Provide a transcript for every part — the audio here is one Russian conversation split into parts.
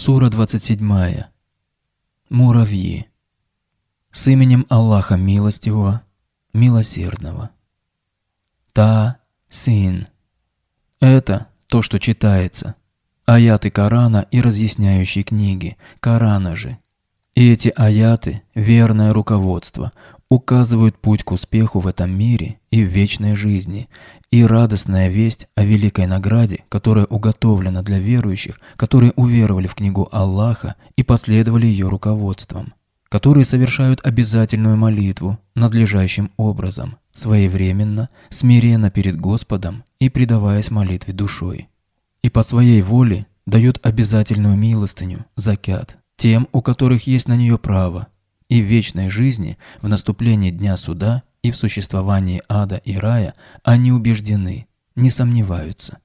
Сура 27. Муравьи. С именем Аллаха Милостивого, Милосердного. Та-Син. Это то, что читается. Аяты Корана и разъясняющие книги, Корана же. И эти аяты, верное руководство, указывают путь к успеху в этом мире и в вечной жизни, и радостная весть о великой награде, которая уготовлена для верующих, которые уверовали в книгу Аллаха и последовали ее руководством, которые совершают обязательную молитву надлежащим образом, своевременно, смиренно перед Господом и предаваясь молитве душой. И по своей воле дают обязательную милостыню, закят, тем, у которых есть на нее право, и в вечной жизни, в наступлении Дня Суда и в существовании ада и рая они убеждены, не сомневаются.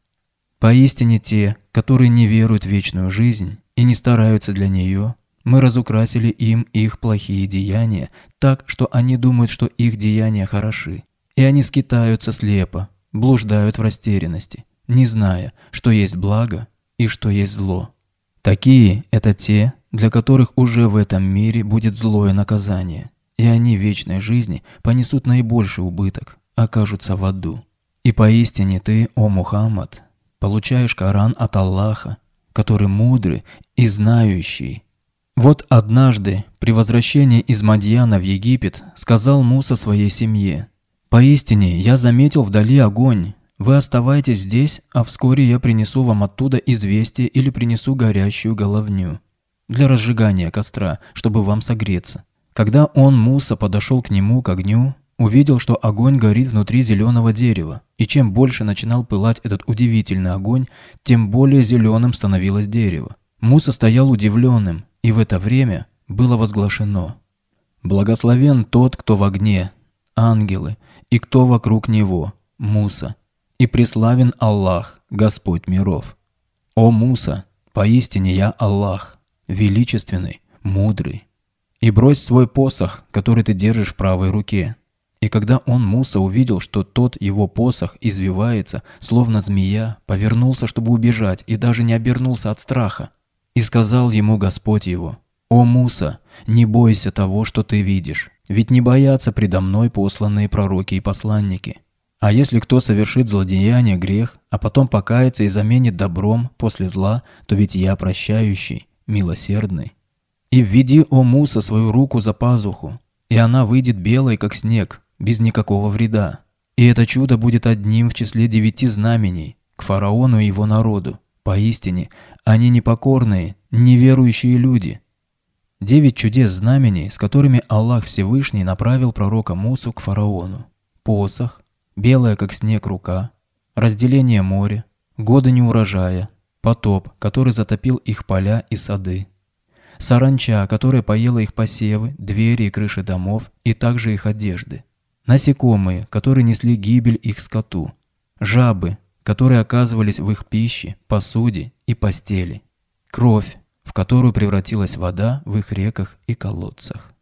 Поистине те, которые не веруют в вечную жизнь и не стараются для нее, мы разукрасили им их плохие деяния так, что они думают, что их деяния хороши, и они скитаются слепо, блуждают в растерянности, не зная, что есть благо и что есть зло. Такие – это те, для которых уже в этом мире будет злое наказание, и они в вечной жизни понесут наибольший убыток, окажутся в аду. И поистине ты, о Мухаммад, получаешь Коран от Аллаха, который мудрый и знающий. Вот однажды при возвращении из Мадьяна в Египет сказал Муса своей семье: «Поистине я заметил вдали огонь. Вы оставайтесь здесь, а вскоре я принесу вам оттуда известие или принесу горящую головню для разжигания костра, чтобы вам согреться». Когда он, Муса, подошел к нему, к огню, увидел, что огонь горит внутри зеленого дерева, и чем больше начинал пылать этот удивительный огонь, тем более зеленым становилось дерево. Муса стоял удивленным, и в это время было возглашено: «Благословен тот, кто в огне, ангелы, и кто вокруг него, Муса, и преславен Аллах, Господь миров. О Муса, поистине я Аллах, величественный, мудрый. И брось свой посох, который ты держишь в правой руке». И когда он, Муса, увидел, что тот его посох извивается, словно змея, повернулся, чтобы убежать, и даже не обернулся от страха. И сказал ему Господь его: «О Муса, не бойся того, что ты видишь, ведь не боятся предо мной посланные пророки и посланники. А если кто совершит злодеяние, грех, а потом покается и заменит добром после зла, то ведь я прощающий, милосердный. И введи, о Муса, свою руку за пазуху, и она выйдет белой, как снег, без никакого вреда. И это чудо будет одним в числе 9 знамений к фараону и его народу. Поистине, они непокорные, неверующие люди». 9 чудес знамений, с которыми Аллах Всевышний направил пророка Мусу к фараону: посох, белая, как снег, рука, разделение моря, годы неурожая, потоп, который затопил их поля и сады, саранча, которая поела их посевы, двери и крыши домов, и также их одежды, насекомые, которые несли гибель их скоту, жабы, которые оказывались в их пище, посуде и постели, кровь, в которую превратилась вода в их реках и колодцах.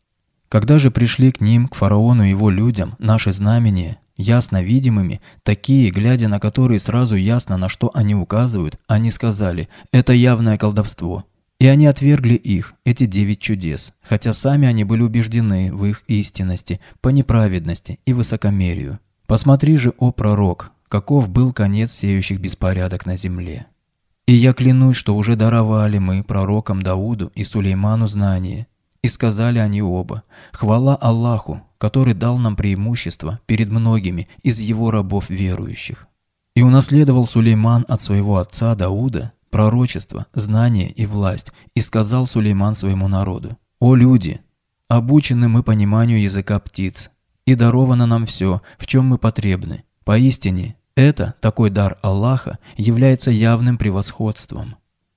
Когда же пришли к ним, к фараону и его людям, наши знамения, ясно видимыми, такие, глядя на которые сразу ясно, на что они указывают, они сказали: «Это явное колдовство». И они отвергли их, эти 9 чудес, хотя сами они были убеждены в их истинности, по неправедности и высокомерию. «Посмотри же, о пророк, каков был конец сеющих беспорядок на земле. И я клянусь, что уже даровали мы пророкам Дауду и Сулейману знание. И сказали они оба: хвала Аллаху, который дал нам преимущество перед многими из его рабов верующих. И унаследовал Сулейман от своего отца Дауда пророчество, знание и власть. И сказал Сулейман своему народу: о люди, обучены мы пониманию языка птиц, и даровано нам все, в чем мы потребны. Поистине, это, такой дар Аллаха, является явным превосходством».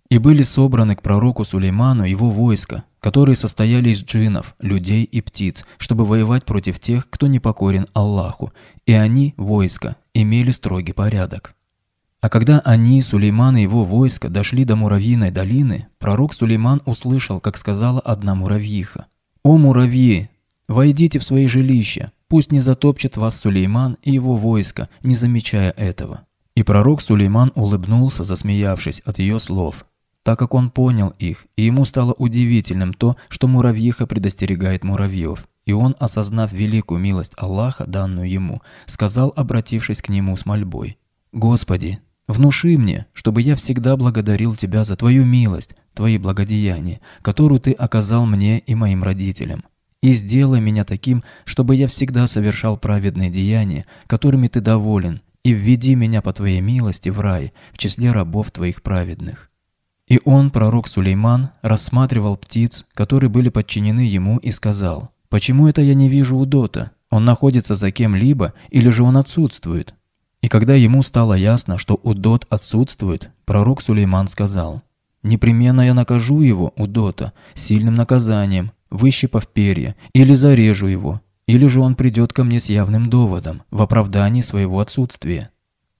И были собраны к пророку Сулейману его войска, которые состояли из джиннов, людей и птиц, чтобы воевать против тех, кто не покорен Аллаху, и они, войска, имели строгий порядок. А когда они, Сулейман и его войска, дошли до Муравьиной долины, пророк Сулейман услышал, как сказала одна муравьиха: «О муравьи, войдите в свои жилища, пусть не затопчет вас Сулейман и его войско, не замечая этого». И пророк Сулейман улыбнулся, засмеявшись от ее слов. так как он понял их, и ему стало удивительным то, что муравьиха предостерегает муравьев. И он, осознав великую милость Аллаха, данную ему, сказал, обратившись к нему с мольбой: «Господи, внуши мне, чтобы я всегда благодарил Тебя за Твою милость, Твои благодеяния, которую Ты оказал мне и моим родителям. И сделай меня таким, чтобы я всегда совершал праведные деяния, которыми Ты доволен, и введи меня по Твоей милости в рай, в числе рабов Твоих праведных». И он, пророк Сулейман, рассматривал птиц, которые были подчинены ему, и сказал: «Почему это я не вижу Удота? Он находится за кем-либо, или же он отсутствует?» И когда ему стало ясно, что Удот отсутствует, пророк Сулейман сказал: «Непременно я накажу его, Удота, сильным наказанием, выщипав перья, или зарежу его, или же он придет ко мне с явным доводом в оправдании своего отсутствия».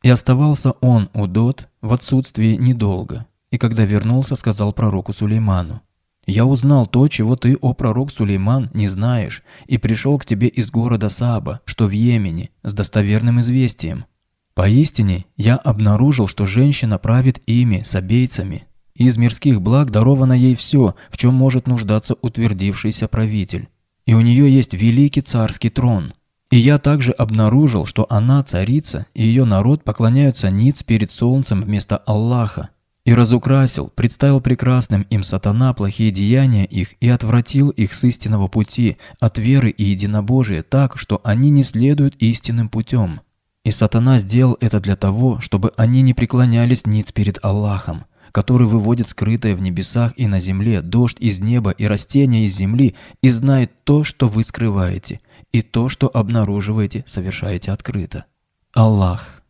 И оставался он, Удот, в отсутствии недолго. И когда вернулся, сказал пророку Сулейману: «Я узнал то, чего ты, о пророк Сулейман, не знаешь, и пришел к тебе из города Саба, что в Йемене, с достоверным известием. Поистине, я обнаружил, что женщина правит ими, сабейцами. Из мирских благ даровано ей все, в чем может нуждаться утвердившийся правитель. И у нее есть великий царский трон. И я также обнаружил, что она, царица, и ее народ поклоняются ниц перед солнцем вместо Аллаха. И разукрасил, представил прекрасным им сатана плохие деяния их и отвратил их с истинного пути, от веры и единобожия так, что они не следуют истинным путем. И сатана сделал это для того, чтобы они не преклонялись ниц перед Аллахом, который выводит скрытое в небесах и на земле, дождь из неба и растения из земли, и знает то, что вы скрываете, и то, что обнаруживаете, совершаете открыто. Аллах.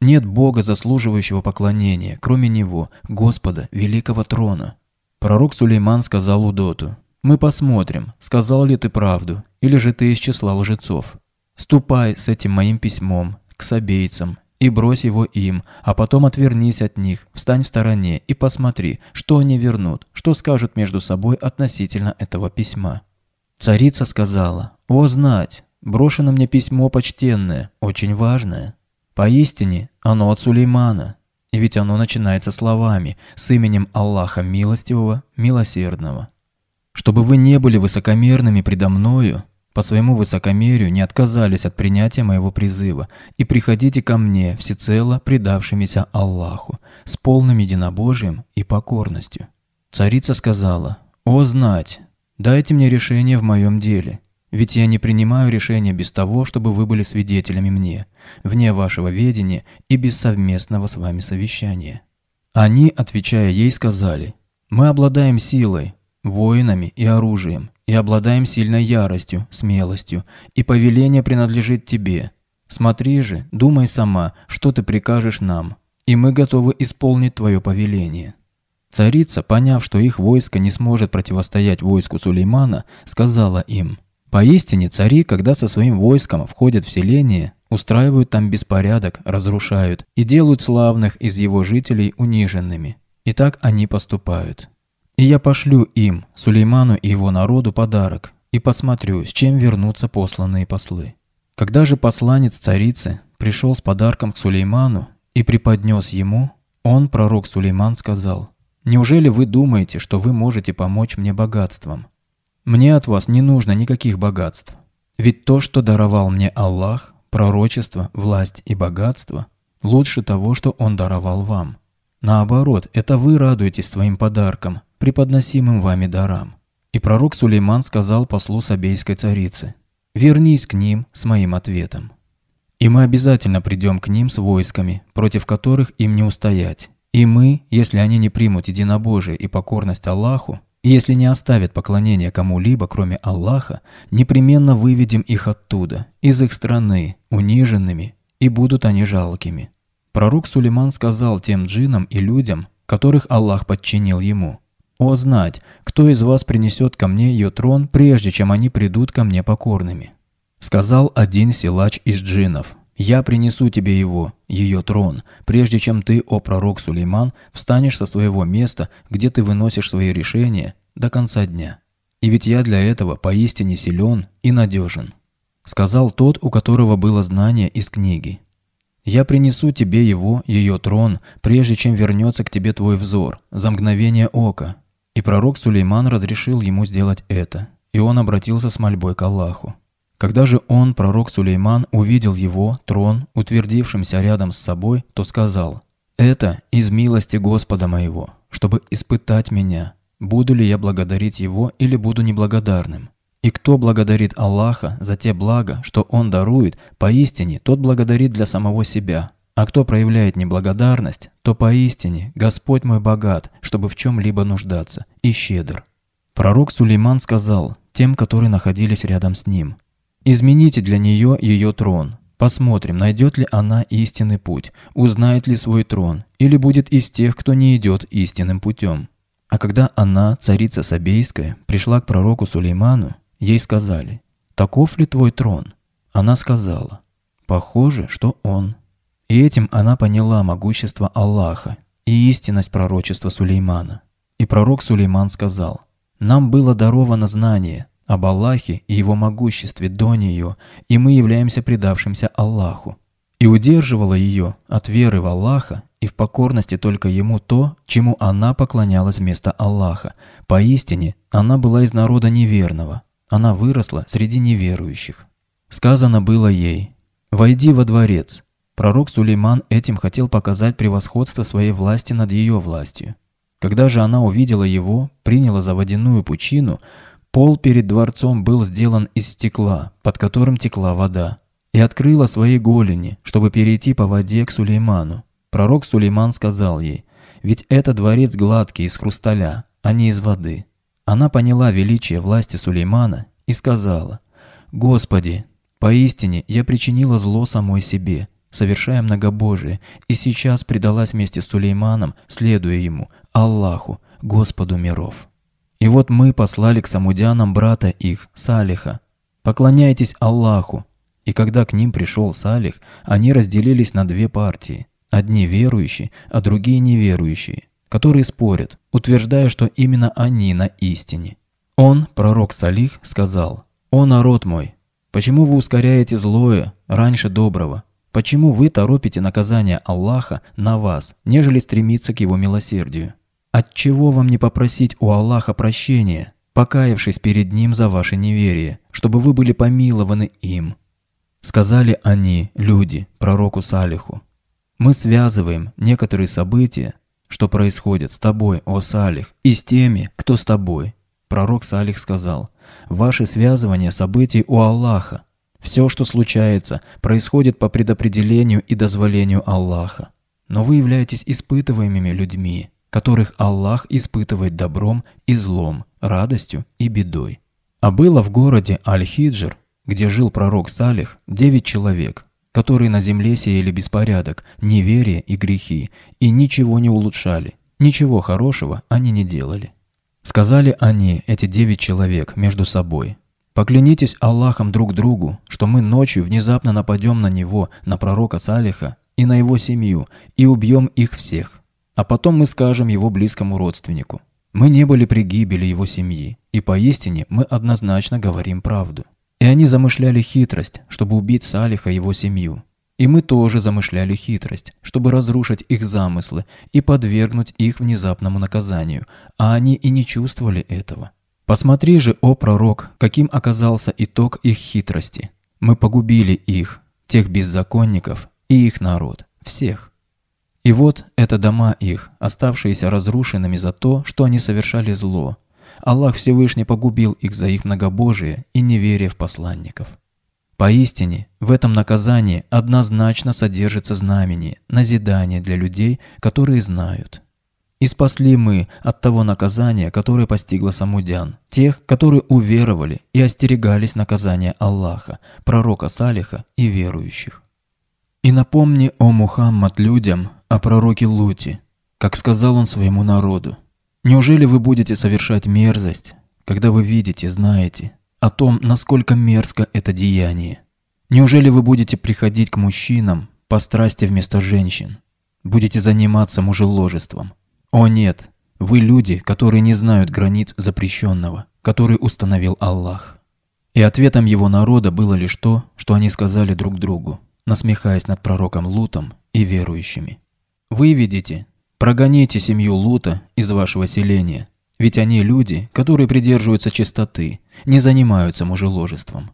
Нет Бога, заслуживающего поклонения, кроме Него, Господа, Великого Трона». Пророк Сулейман сказал Удоту: «Мы посмотрим, сказал ли ты правду, или же ты из числа лжецов. Ступай с этим моим письмом к сабейцам и брось его им, а потом отвернись от них, встань в стороне и посмотри, что они вернут, что скажут между собой относительно этого письма». Царица сказала: «О, знать! Брошено мне письмо почтенное, очень важное. Поистине, оно от Сулеймана, и ведь оно начинается словами: с именем Аллаха Милостивого, Милосердного. Чтобы вы не были высокомерными предо мною, по своему высокомерию не отказались от принятия моего призыва, и приходите ко мне, всецело предавшимися Аллаху, с полным единобожием и покорностью». Царица сказала: «О, знать! Дайте мне решение в моем деле. Ведь я не принимаю решения без того, чтобы вы были свидетелями мне, вне вашего ведения и без совместного с вами совещания». Они, отвечая ей, сказали: «Мы обладаем силой, воинами и оружием, и обладаем сильной яростью, смелостью, и повеление принадлежит тебе. Смотри же, думай сама, что ты прикажешь нам, и мы готовы исполнить твое повеление». Царица, поняв, что их войско не сможет противостоять войску Сулеймана, сказала им: «Поистине, цари, когда со своим войском входят в селение, устраивают там беспорядок, разрушают и делают славных из его жителей униженными. И так они поступают. И я пошлю им, Сулейману и его народу, подарок, и посмотрю, с чем вернутся посланные послы». Когда же посланец царицы пришел с подарком к Сулейману и преподнес ему, он, пророк Сулейман, сказал: «Неужели вы думаете, что вы можете помочь мне богатством? Мне от вас не нужно никаких богатств. Ведь то, что даровал мне Аллах, пророчество, власть и богатство, лучше того, что Он даровал вам. Наоборот, это вы радуетесь своим подаркам, преподносимым вами дарам». И пророк Сулейман сказал послу сабейской царицы: «Вернись к ним с моим ответом. И мы обязательно придем к ним с войсками, против которых им не устоять. И мы, если они не примут единобожие и покорность Аллаху, и если не оставят поклонение кому-либо, кроме Аллаха, непременно выведем их оттуда, из их страны, униженными, и будут они жалкими». Пророк Сулейман сказал тем джиннам и людям, которых Аллах подчинил ему: «О, знать, кто из вас принесет ко мне ее трон, прежде чем они придут ко мне покорными?» Сказал один силач из джиннов: «Я принесу тебе его, ее трон, прежде чем ты, о пророк Сулейман, встанешь со своего места, где ты выносишь свои решения, до конца дня. И ведь я для этого поистине силен и надежен», — сказал тот, у которого было знание из книги. Я принесу тебе его, ее трон, прежде чем вернется к тебе твой взор, за мгновение ока». И пророк Сулейман разрешил ему сделать это, и он обратился с мольбой к Аллаху. Когда же он, пророк Сулейман, увидел его, трон, утвердившимся рядом с собой, то сказал: «Это из милости Господа моего, чтобы испытать меня, буду ли я благодарить его или буду неблагодарным. И кто благодарит Аллаха за те блага, что он дарует, поистине тот благодарит для самого себя. А кто проявляет неблагодарность, то поистине Господь мой богат, чтобы в чем-либо нуждаться, и щедр». Пророк Сулейман сказал тем, которые находились рядом с ним: «Измените для нее ее трон. Посмотрим, найдет ли она истинный путь, узнает ли свой трон, или будет из тех, кто не идет истинным путем». А когда она, царица Сабейская, пришла к пророку Сулейману, ей сказали: «Таков ли твой трон?» Она сказала: «Похоже, что он». И этим она поняла могущество Аллаха и истинность пророчества Сулеймана. И пророк Сулейман сказал: «Нам было даровано знание об Аллахе и его могуществе до нее, и мы являемся предавшимся Аллаху». И удерживало ее от веры в Аллаха и в покорности только ему то, чему она поклонялась вместо Аллаха. Поистине, она была из народа неверного, она выросла среди неверующих. Сказано было ей: «Войди во дворец». Пророк Сулейман этим хотел показать превосходство своей власти над ее властью. Когда же она увидела его, приняла за водяную пучину, пол перед дворцом был сделан из стекла, под которым текла вода, и открыла свои голени, чтобы перейти по воде к Сулейману. Пророк Сулейман сказал ей: «Ведь это дворец гладкий, из хрусталя, а не из воды». Она поняла величие власти Сулеймана и сказала: «Господи, поистине я причинила зло самой себе, совершая многобожие, и сейчас предалась вместе с Сулейманом, следуя ему, Аллаху, Господу миров. И вот мы послали к самудянам брата их, Салиха. Поклоняйтесь Аллаху». И когда к ним пришел Салих, они разделились на две партии. Одни верующие, а другие неверующие, которые спорят, утверждая, что именно они на истине. Он, пророк Салих, сказал: «О народ мой, почему вы ускоряете злое раньше доброго? Почему вы торопите наказание Аллаха на вас, нежели стремиться к его милосердию? Отчего вам не попросить у Аллаха прощения, покаявшись перед ним за ваше неверие, чтобы вы были помилованы им?» Сказали они, люди, пророку Салиху: «Мы связываем некоторые события, что происходят с тобой, о Салих, и с теми, кто с тобой». Пророк Салих сказал: «Ваше связывание событий у Аллаха. Все, что случается, происходит по предопределению и дозволению Аллаха. Но вы являетесь испытываемыми людьми, которых Аллах испытывает добром и злом, радостью и бедой». А было в городе Аль-Хиджр, где жил пророк Салих, 9 человек, которые на земле сеяли беспорядок, неверие и грехи, и ничего не улучшали, ничего хорошего они не делали. Сказали они, эти 9 человек, между собой: «Поклянитесь Аллахом друг другу, что мы ночью внезапно нападем на него, на пророка Салиха и на его семью, и убьем их всех. А потом мы скажем его близкому родственнику: мы не были при гибели его семьи, и поистине мы однозначно говорим правду». И они замышляли хитрость, чтобы убить Салиха и его семью. И мы тоже замышляли хитрость, чтобы разрушить их замыслы и подвергнуть их внезапному наказанию, а они и не чувствовали этого. Посмотри же, о пророк, каким оказался итог их хитрости. Мы погубили их, тех беззаконников, и их народ, всех. И вот это дома их, оставшиеся разрушенными за то, что они совершали зло. Аллах Всевышний погубил их за их многобожие и неверие в посланников. Поистине, в этом наказании однозначно содержится знамение, назидание для людей, которые знают. И спасли мы от того наказания, которое постигло самудян, тех, которые уверовали и остерегались наказания Аллаха, пророка Салиха и верующих. И напомни, о Мухаммад, людям о пророке Луте, как сказал он своему народу: «Неужели вы будете совершать мерзость, когда вы видите, знаете о том, насколько мерзко это деяние? Неужели вы будете приходить к мужчинам по страсти вместо женщин? Будете заниматься мужеложеством? О нет, вы люди, которые не знают границ запрещенного, который установил Аллах». И ответом его народа было лишь то, что они сказали друг другу: насмехаясь над пророком Лутом и верующими. «Выведите, прогоните семью Лута из вашего селения, ведь они люди, которые придерживаются чистоты, не занимаются мужеложеством.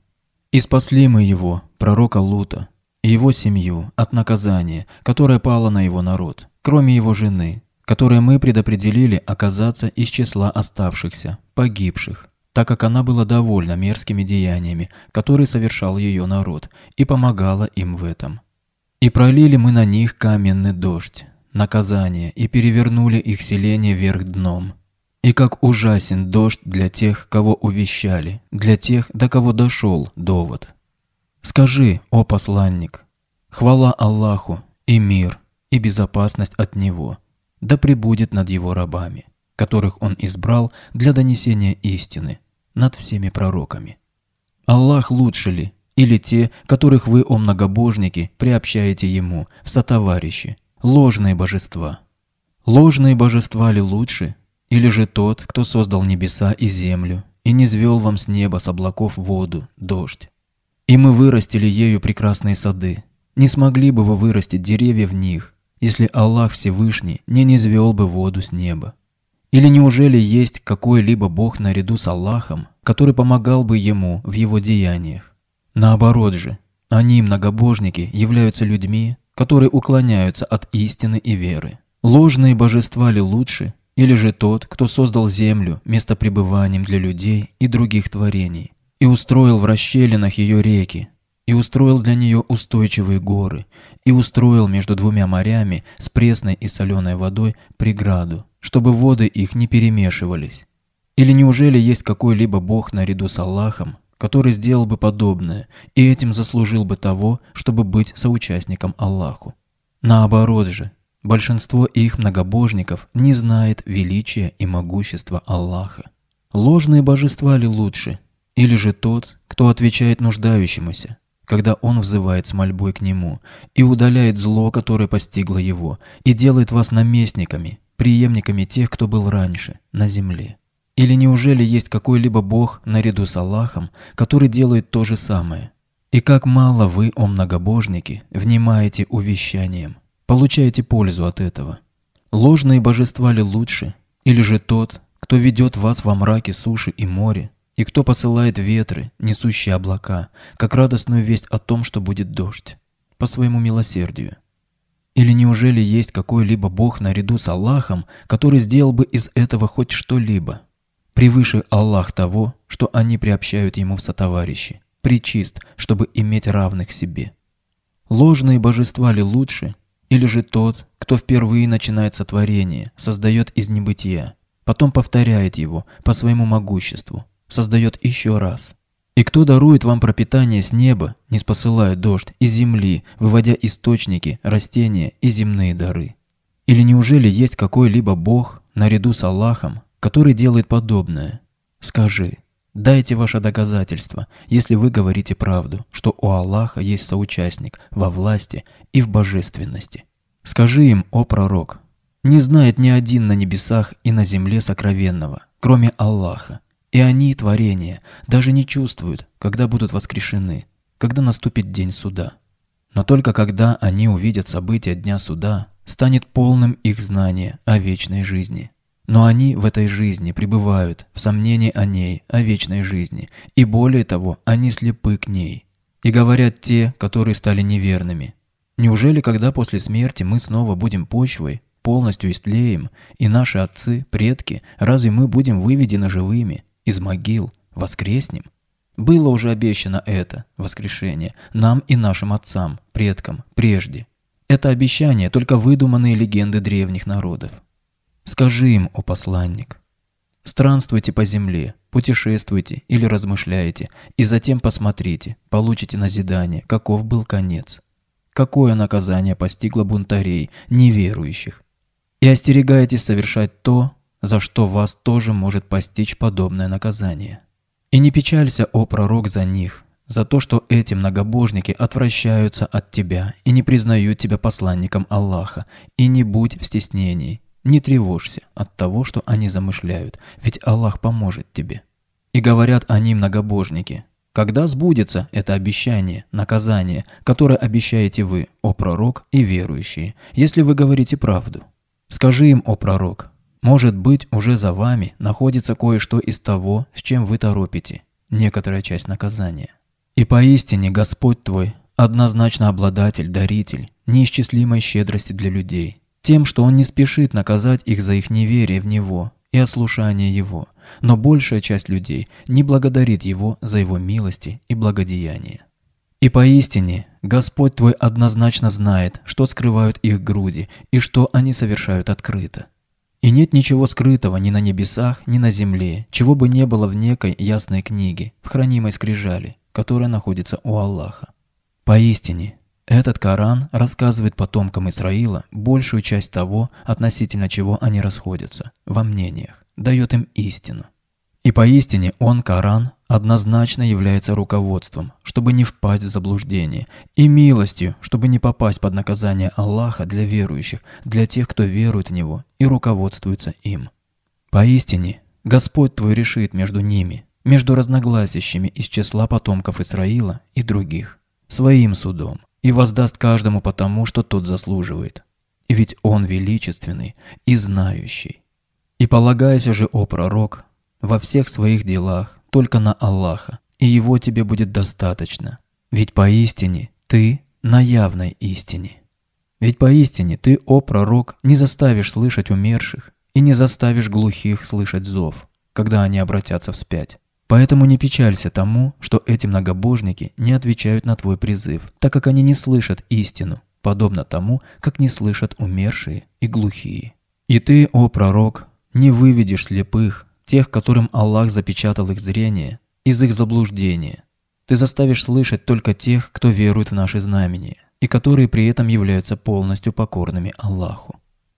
И спасли мы его, пророка Лута, и его семью от наказания, которое пало на его народ, кроме его жены, которой мы предопределили оказаться из числа оставшихся, погибших, так как она была довольна мерзкими деяниями, которые совершал ее народ, и помогала им в этом. И пролили мы на них каменный дождь, наказание, и перевернули их селение вверх дном. И как ужасен дождь для тех, кого увещали, для тех, до кого дошел довод. Скажи, о посланник, хвала Аллаху и мир, и безопасность от Него, да пребудет над Его рабами, которых Он избрал для донесения истины, над всеми пророками. Аллах лучше ли, или те, которых вы, о многобожники, приобщаете Ему в сотоварищи, ложные божества? Ложные божества ли лучше, или же тот, кто создал небеса и землю, и низвел вам с неба с облаков воду, дождь? И мы вырастили ею прекрасные сады. Не смогли бы вы вырастить деревья в них, если Аллах Всевышний не низвел бы воду с неба? Или неужели есть какой-либо Бог наряду с Аллахом, который помогал бы Ему в Его деяниях? Наоборот же, они, многобожники, являются людьми, которые уклоняются от истины и веры. Ложные божества ли лучше, или же тот, кто создал землю местопребыванием для людей и других творений, и устроил в расщелинах ее реки, и устроил для нее устойчивые горы, и устроил между двумя морями с пресной и соленой водой преграду, чтобы воды их не перемешивались? Или неужели есть какой-либо Бог наряду с Аллахом, который сделал бы подобное и этим заслужил бы того, чтобы быть соучастником Аллаху? Наоборот же, большинство их многобожников не знает величия и могущества Аллаха. Ложные божества ли лучше, или же тот, кто отвечает нуждающемуся, когда он взывает с мольбой к нему, и удаляет зло, которое постигло его, и делает вас наместниками, преемниками тех, кто был раньше, на земле? Или неужели есть какой-либо Бог наряду с Аллахом, который делает то же самое? И как мало вы, о многобожники, внимаете увещаниям, получаете пользу от этого? Ложные божества ли лучше, или же тот, кто ведет вас во мраке суши и моря, и кто посылает ветры, несущие облака, как радостную весть о том, что будет дождь, по своему милосердию? Или неужели есть какой-либо Бог наряду с Аллахом, который сделал бы из этого хоть что-либо? Превыше Аллах того, что они приобщают Ему в сотоварищи, причист, чтобы иметь равных себе. Ложные божества ли лучше, или же тот, кто впервые начинает сотворение, создает из небытия, потом повторяет его по своему могуществу, создает еще раз? И кто дарует вам пропитание с неба, не спосылая дождь, из земли, выводя источники, растения и земные дары? Или неужели есть какой-либо Бог наряду с Аллахом, который делает подобное? Скажи, дайте ваше доказательство, если вы говорите правду, что у Аллаха есть соучастник во власти и в божественности. Скажи им, о пророк, не знает ни один на небесах и на земле сокровенного, кроме Аллаха. И они, творения, даже не чувствуют, когда будут воскрешены, когда наступит день суда. Но только когда они увидят события дня суда, станет полным их знание о вечной жизни. Но они в этой жизни пребывают в сомнении о ней, о вечной жизни, и более того, они слепы к ней. И говорят те, которые стали неверными: неужели, когда после смерти мы снова будем почвой, полностью истлеем, и наши отцы, предки, разве мы будем выведены живыми из могил, воскреснем? Было уже обещано это, воскрешение, нам и нашим отцам, предкам, прежде. Это обещание — только выдуманные легенды древних народов. Скажи им, о посланник, странствуйте по земле, путешествуйте или размышляйте, и затем посмотрите, получите назидание, каков был конец. Какое наказание постигло бунтарей, неверующих. И остерегайтесь совершать то, за что вас тоже может постичь подобное наказание. И не печалься, о пророк, за них, за то, что эти многобожники отвращаются от тебя и не признают тебя посланником Аллаха, и не будь в стеснении, не тревожься от того, что они замышляют, ведь Аллах поможет тебе. И говорят они, многобожники: Когда сбудется это обещание, наказание, которое обещаете вы, о пророк и верующие, если вы говорите правду? Скажи им, о пророк, может быть, уже за вами находится кое-что из того, с чем вы торопите, некоторая часть наказания. И поистине Господь твой однозначно обладатель, даритель неисчислимой щедрости для людей, тем, что Он не спешит наказать их за их неверие в Него и ослушание Его, но большая часть людей не благодарит Его за Его милости и благодеяние. И поистине Господь твой однозначно знает, что скрывают их груди и что они совершают открыто. И нет ничего скрытого ни на небесах, ни на земле, чего бы не было в некой ясной книге, в хранимой скрижали, которая находится у Аллаха. Поистине, этот Коран рассказывает потомкам Исраила большую часть того, относительно чего они расходятся, во мнениях, дает им истину. И поистине он, Коран, однозначно является руководством, чтобы не впасть в заблуждение, и милостью, чтобы не попасть под наказание Аллаха для верующих, для тех, кто верует в Него и руководствуется им. Поистине, Господь твой решит между ними, между разногласящими из числа потомков Исраила и других, своим судом, и воздаст каждому потому, что тот заслуживает. И ведь он величественный и знающий. И полагайся же, о пророк, во всех своих делах только на Аллаха, и Его тебе будет достаточно. Ведь поистине ты на явной истине. Ведь поистине ты, о пророк, не заставишь слышать умерших и не заставишь глухих слышать зов, когда они обратятся вспять. Поэтому не печалься тому, что эти многобожники не отвечают на твой призыв, так как они не слышат истину, подобно тому, как не слышат умершие и глухие. И ты, о пророк, не выведешь слепых, тех, которым Аллах запечатал их зрение, из их заблуждения. Ты заставишь слышать только тех, кто верует в наши знамения, и которые при этом являются полностью покорными Аллаху.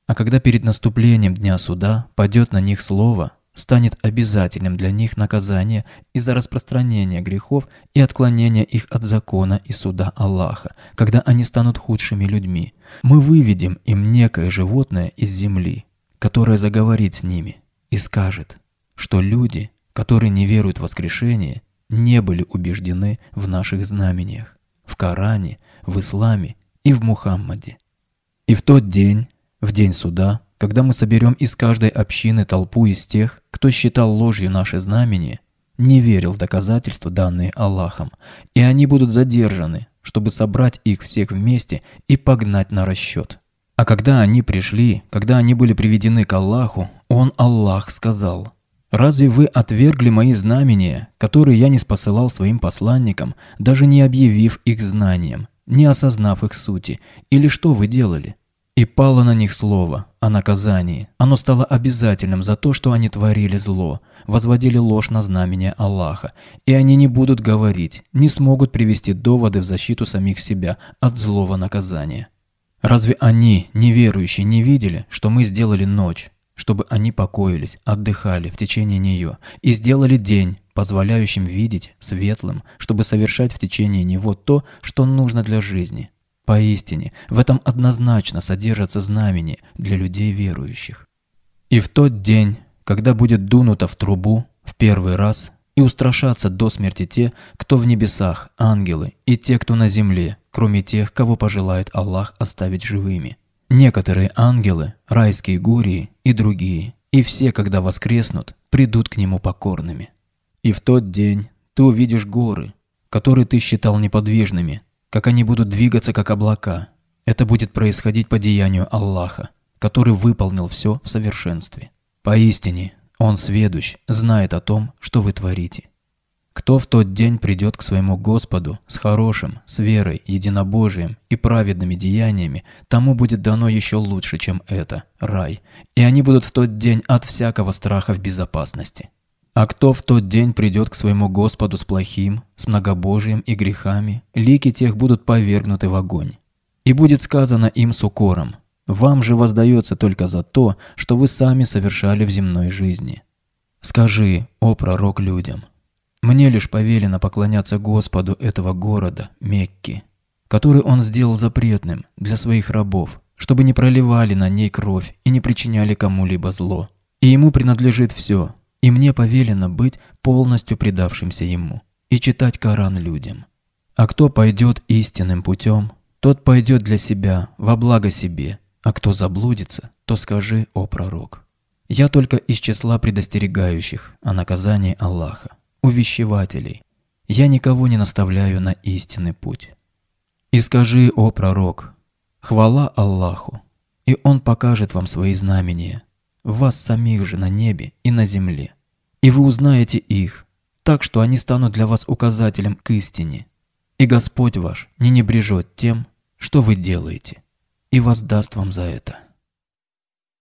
А когда перед наступлением Дня Суда падет на них слово, станет обязательным для них наказание из-за распространения грехов и отклонения их от закона и суда Аллаха, когда они станут худшими людьми. Мы выведем им некое животное из земли, которое заговорит с ними и скажет, что люди, которые не веруют в воскрешение, не были убеждены в наших знамениях, в Коране, в Исламе и в Мухаммаде. И в тот день, в день суда, когда мы соберем из каждой общины толпу из тех, кто считал ложью наше знамение, не верил в доказательства, данные Аллахом, и они будут задержаны, чтобы собрать их всех вместе и погнать на расчет. А когда они пришли, когда они были приведены к Аллаху, Он, Аллах, сказал: «Разве вы отвергли мои знамения, которые я ниспосылал своим посланникам, даже не объявив их знанием, не осознав их сути, или что вы делали?» И пало на них слово о наказании. Оно стало обязательным за то, что они творили зло, возводили ложь на знамение Аллаха. И они не будут говорить, не смогут привести доводы в защиту самих себя от злого наказания. Разве они, неверующие, не видели, что мы сделали ночь, чтобы они покоились, отдыхали в течение нее, и сделали день, позволяющим видеть, светлым, чтобы совершать в течение него то, что нужно для жизни? Поистине, в этом однозначно содержатся знамения для людей верующих. И в тот день, когда будет дунуто в трубу в первый раз, и устрашатся до смерти те, кто в небесах, ангелы, и те, кто на земле, кроме тех, кого пожелает Аллах оставить живыми. Некоторые ангелы, райские гурии и другие, и все, когда воскреснут, придут к Нему покорными. И в тот день ты увидишь горы, которые ты считал неподвижными, как они будут двигаться, как облака. Это будет происходить по деянию Аллаха, который выполнил все в совершенстве. Поистине, Он сведущ, знает о том, что вы творите. Кто в тот день придет к своему Господу с хорошим, с верой, единобожием и праведными деяниями, тому будет дано еще лучше, чем это, рай, и они будут в тот день от всякого страха в безопасности. А кто в тот день придет к своему Господу с плохим, с многобожием и грехами, лики тех будут повергнуты в огонь. И будет сказано им с укором: «Вам же воздается только за то, что вы сами совершали в земной жизни». Скажи, о пророк, людям: «Мне лишь повелено поклоняться Господу этого города, Мекки, который Он сделал запретным для своих рабов, чтобы не проливали на ней кровь и не причиняли кому-либо зло. И Ему принадлежит все». И мне повелено быть полностью предавшимся Ему. и читать Коран людям. А кто пойдет истинным путем, тот пойдет для себя, во благо себе, а кто заблудится, то скажи, о пророк. Я только из числа предостерегающих о наказании Аллаха, увещевателей. Я никого не наставляю на истинный путь. И скажи, о пророк, хвала Аллаху, и Он покажет вам свои знамения, вас самих же на небе и на земле, и вы узнаете их, так что они станут для вас указателем к истине. И Господь ваш не небрежет тем, что вы делаете, и воздаст вам за это».